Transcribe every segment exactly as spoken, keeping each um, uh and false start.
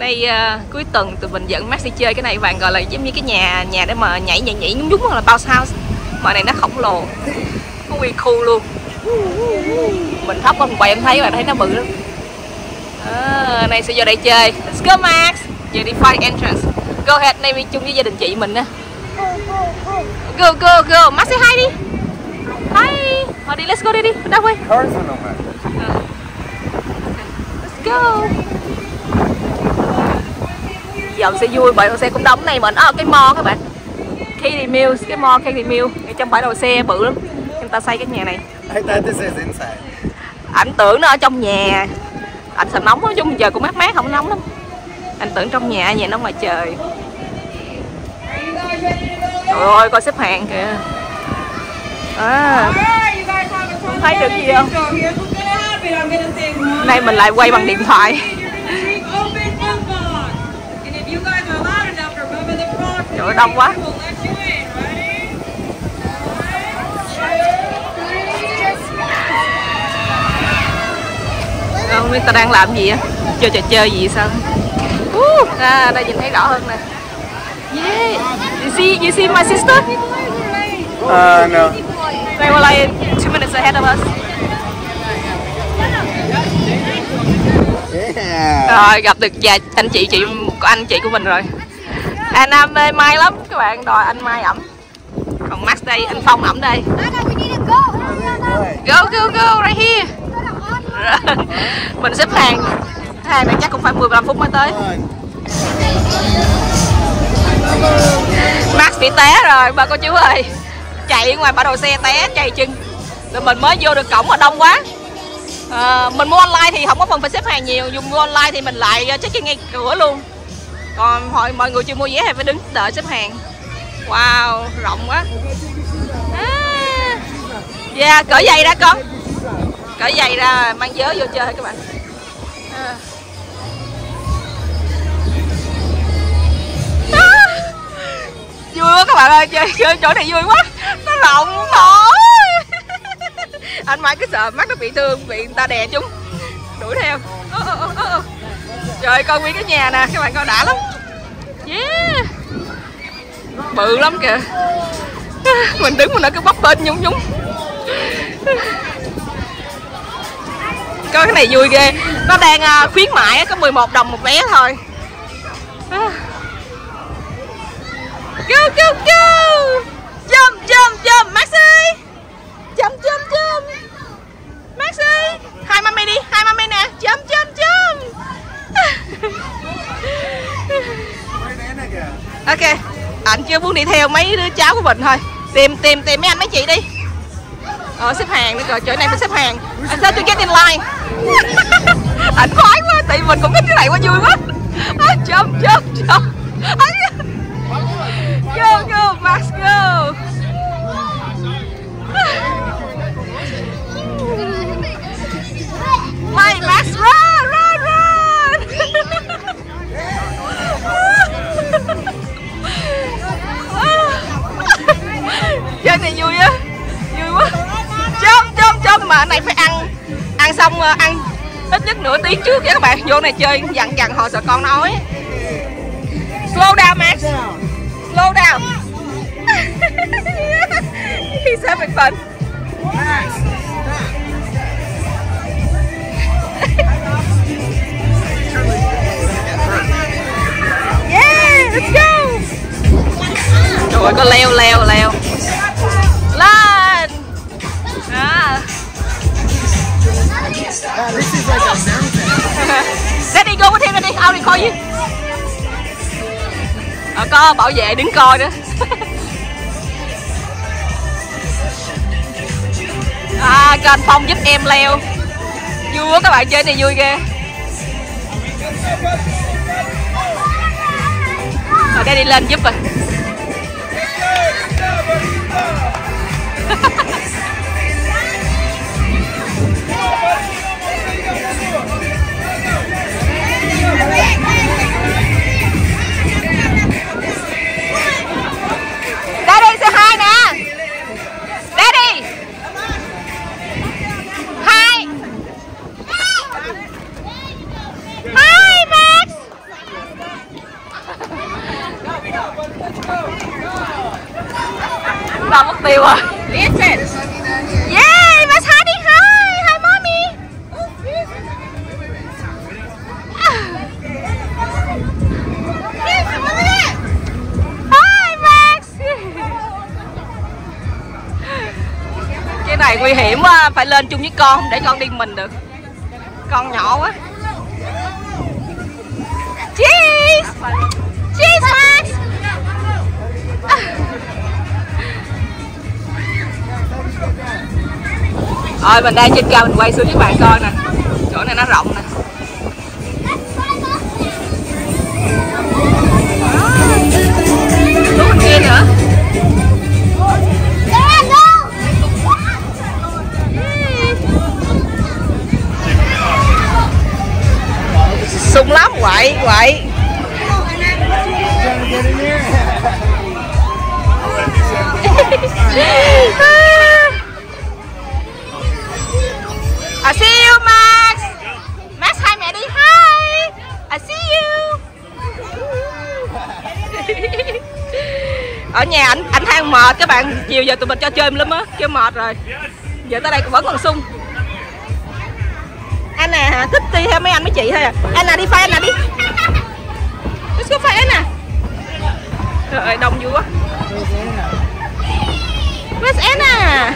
Đây uh, cuối tuần tụi mình dẫn Max đi chơi cái này, bạn gọi là giống như cái nhà nhà để mà nhảy nhảy nhảy nhúng nhúng hoặc là bounce house. Mọi này nó khổng lồ, có nguyên khu luôn. Mình thấp con quay em thấy bạn thấy nó bự lắm. À, nay sẽ vô đây chơi. Let's go Max. Giờ đi find entrance. Go ahead, nay đi chung với gia đình chị mình á. Go go go. Max say hi đi. Hi. Họ đi, let's go đi đi. Đâu quay. Let's go. Dòng sẽ vui bởi đầu xe cũng đóng này mình ở à, cái mall các bạn. Katy Mills, cái mall Katy Mills. Ngay trong bãi đầu xe bự lắm. Người ta xây cái nhà này. Ảnh tưởng nó ở trong nhà. Anh sợ nóng lắm, chung trời cũng mát mát không nóng lắm. Anh tưởng trong nhà, nhà nó ngoài trời. Trời ơi, coi xếp hàng kìa. À, không thấy được gì không? Nay mình lại quay bằng điện thoại. Trời ơi, đông quá. Không biết ta đang làm gì á, chơi trò chơi gì sao? Uh, à, đây nhìn thấy rõ hơn nè. Yeah, you see, you see my sister? Uh, no. They were like two minutes ahead of us. Yeah. Rồi gặp được và anh chị chị của anh chị của mình rồi. Anh Nam mê Mai lắm, các bạn đòi anh Mai ẩm. Còn Max đây, anh Phong ẩm đây. Go go go right here. Mình xếp hàng, hàng này chắc cũng phải mười lăm phút mới tới. Max bị té rồi, bà cô chú ơi. Chạy ngoài bãi đậu xe té, chạy chân. Rồi mình mới vô được cổng mà đông quá. À, mình mua online thì không có phần phải xếp hàng nhiều. Dùng mua online thì mình lại check-in ngay cửa luôn. Còn hồi mọi người chưa mua vé thì phải đứng đợi xếp hàng. Wow, rộng quá. À, yeah, cởi giày ra con. Cởi giày ra mang vớ vô chơi các bạn. À. À. Vui quá các bạn ơi, chơi, chơi chỗ này vui quá. Nó rộng nổi. Anh Mai cứ sợ mắt nó bị thương, bị người ta đè chúng. Đuổi theo. Ô, ô, ô, ô. Trời coi nguyên cái nhà nè, các bạn coi đã lắm. Yeah. Bự lắm kìa. Mình đứng mà nó cứ bắp bên nhúng nhúng. Coi cái này vui ghê. Nó đang khuyến mãi, có mười một đồng một vé thôi. Go go go. Jump jump jump Maxi. Jump jump jump Maxi. Hai mami đi, hai mami nè. Jump jump jump. Ok. Anh chưa muốn đi theo mấy đứa cháu của mình thôi. Tìm tìm tìm mấy anh mấy chị đi. Ờ, xếp hàng nữa rồi, chỗ này phải xếp hàng. I said to get in line. Ảnh khoái quá, tại mình cũng thích cái này quá, vui quá. Jump, jump, jump. Go, go, Max, go. Mày, Max, run, run, run. Chơi này vui á, vui quá. Chôm chôm chôm mà này phải ăn ăn xong ăn ít nhất nửa tiếng trước các bạn, vô này chơi dặn dặn họ sợ con nói. Slow down Max, slow down. He's having fun. Yeah, let's go. Trời ơi, có leo leo leo. This is like a mountain. Let me go with him and I'll record you. Ờ, có bảo vệ đứng coi nữa. À, có anh Phong giúp em leo. Vui quá các bạn, chơi này vui ghê. Rồi đây đi lên giúp rồi. Daddy say hi nè. Daddy. Hi. Hi Max. Nam phải lên chung với con, không để con đi mình được. Con nhỏ quá. Cheese! Cheese Max! Rồi mình đang trên cao mình quay xuống với bạn coi nè. Chỗ này nó rộng nè. Chỗ bên kia nữa. Sung lắm, quậy, quậy. I see you, Max. Max, hi mẹ đi, hi. I see you. Ở nhà ảnh ảnh than mệt các bạn, chiều giờ tụi mình cho chơi lắm á, kêu mệt rồi. Giờ tới đây vẫn còn sung. Anna hả? Thích đi theo mấy anh mấy chị thôi à? Anna đi pha, Anna đi. Let's go pha Anna. Trời ơi, đông vui quá. Where's Anna?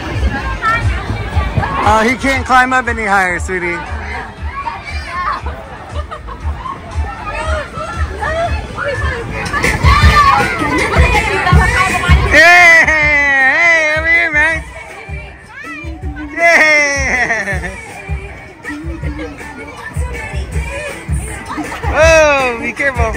Uh, he can't climb up any higher, sweetie. Hey, hey, over here, Max. Yeah. Oh, be careful.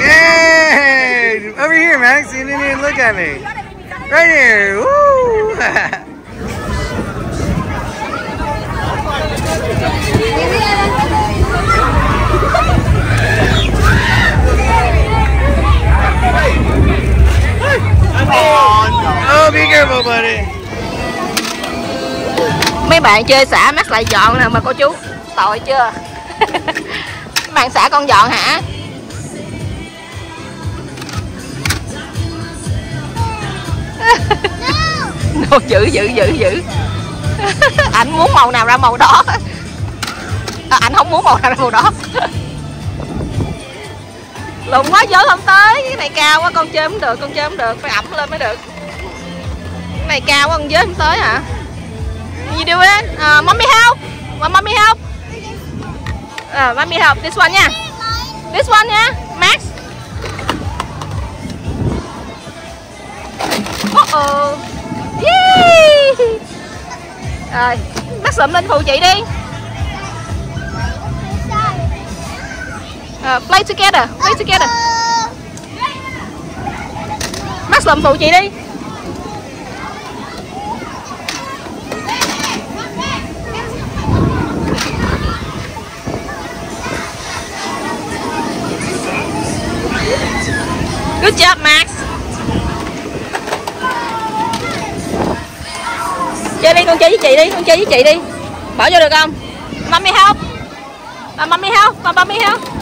Yay! Over here, Max. You didn't even look at me. Right here. Woo! Oh, be careful, buddy. Mấy bạn chơi xả Max lại dọn nè mà cô chú. Tội chưa? Mấy bạn xả con dọn hả? No, giữ giữ giữ giữ. Ảnh muốn màu nào ra màu đó. À, ảnh không muốn màu nào ra màu đó. Lộn quá giới không tới, cái này cao quá con chơi không được, con chơi không được, phải ẩm lên mới được. Cái này cao quá con giới không tới hả? You do it? Uh, mommy help. Well, mommy help. Uh, mommy help this one nha. This one nha, Max. Uh oh. Yee. Rồi, Max lụm lên phụ chị đi. Uh, play together, play together. Max làm phụ chị đi. Good job, Max. Chơi đi, con chơi với chị đi, con chơi với chị đi. Bỏ vô được không? Mommy help. Mommy help, mommy help.